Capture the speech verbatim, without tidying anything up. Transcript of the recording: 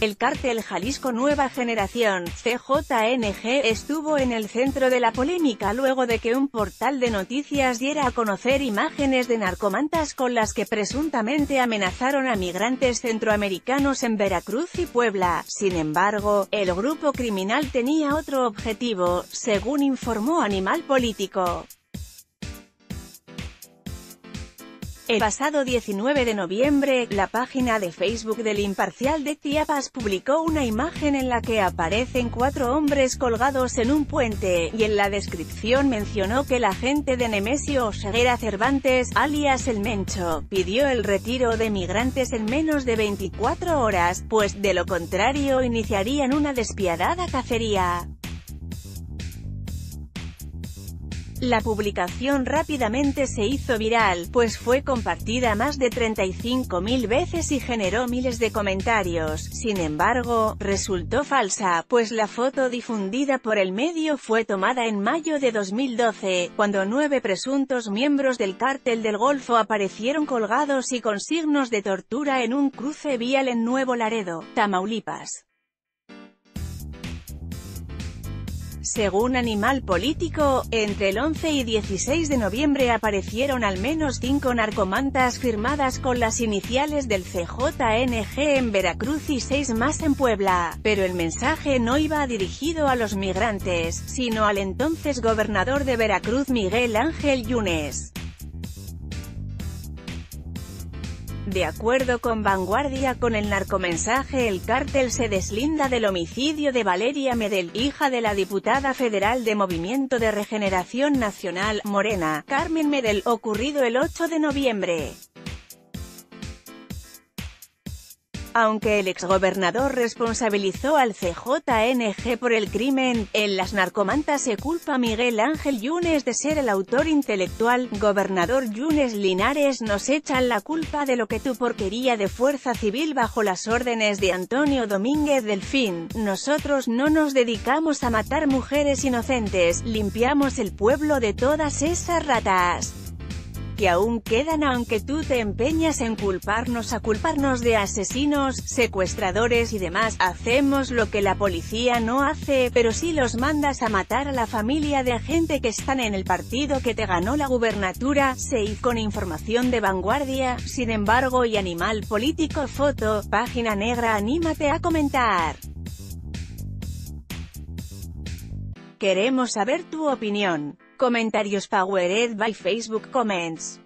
El Cártel Jalisco Nueva Generación, C J N G, estuvo en el centro de la polémica luego de que un portal de noticias diera a conocer imágenes de narcomantas con las que presuntamente amenazaron a migrantes centroamericanos en Veracruz y Puebla. Sin embargo, el grupo criminal tenía otro objetivo, según informó Animal Político. El pasado diecinueve de noviembre, la página de Facebook del Imparcial de Chiapas publicó una imagen en la que aparecen cuatro hombres colgados en un puente, y en la descripción mencionó que la gente de Nemesio Oseguera Cervantes, alias El Mencho, pidió el retiro de migrantes en menos de veinticuatro horas, pues de lo contrario iniciarían una despiadada cacería. La publicación rápidamente se hizo viral, pues fue compartida más de treinta y cinco mil veces y generó miles de comentarios. Sin embargo, resultó falsa, pues la foto difundida por el medio fue tomada en mayo de dos mil doce, cuando nueve presuntos miembros del Cártel del Golfo aparecieron colgados y con signos de tortura en un cruce vial en Nuevo Laredo, Tamaulipas. Según Animal Político, entre el once y dieciséis de noviembre aparecieron al menos cinco narcomantas firmadas con las iniciales del C J N G en Veracruz y seis más en Puebla, pero el mensaje no iba dirigido a los migrantes, sino al entonces gobernador de Veracruz Miguel Ángel Yunes. De acuerdo con Vanguardia, con el narcomensaje el cártel se deslinda del homicidio de Valeria Medel, hija de la diputada federal de Movimiento de Regeneración Nacional, Morena, Carmen Medel, ocurrido el ocho de noviembre. Aunque el exgobernador responsabilizó al C J N G por el crimen, en las narcomantas se culpa a Miguel Ángel Yunes de ser el autor intelectual. Gobernador Yunes Linares, nos echan la culpa de lo que tu porquería de fuerza civil bajo las órdenes de Antonio Domínguez Delfín. Nosotros no nos dedicamos a matar mujeres inocentes, limpiamos el pueblo de todas esas ratas que aún quedan, aunque tú te empeñas en culparnos a culparnos de asesinos, secuestradores y demás. Hacemos lo que la policía no hace, pero si los mandas a matar a la familia de gente que están en el partido que te ganó la gubernatura. Se con información de Vanguardia, sin embargo, y Animal Político. Foto, página negra. Anímate a comentar. Queremos saber tu opinión. Comentarios powered by Facebook Comments.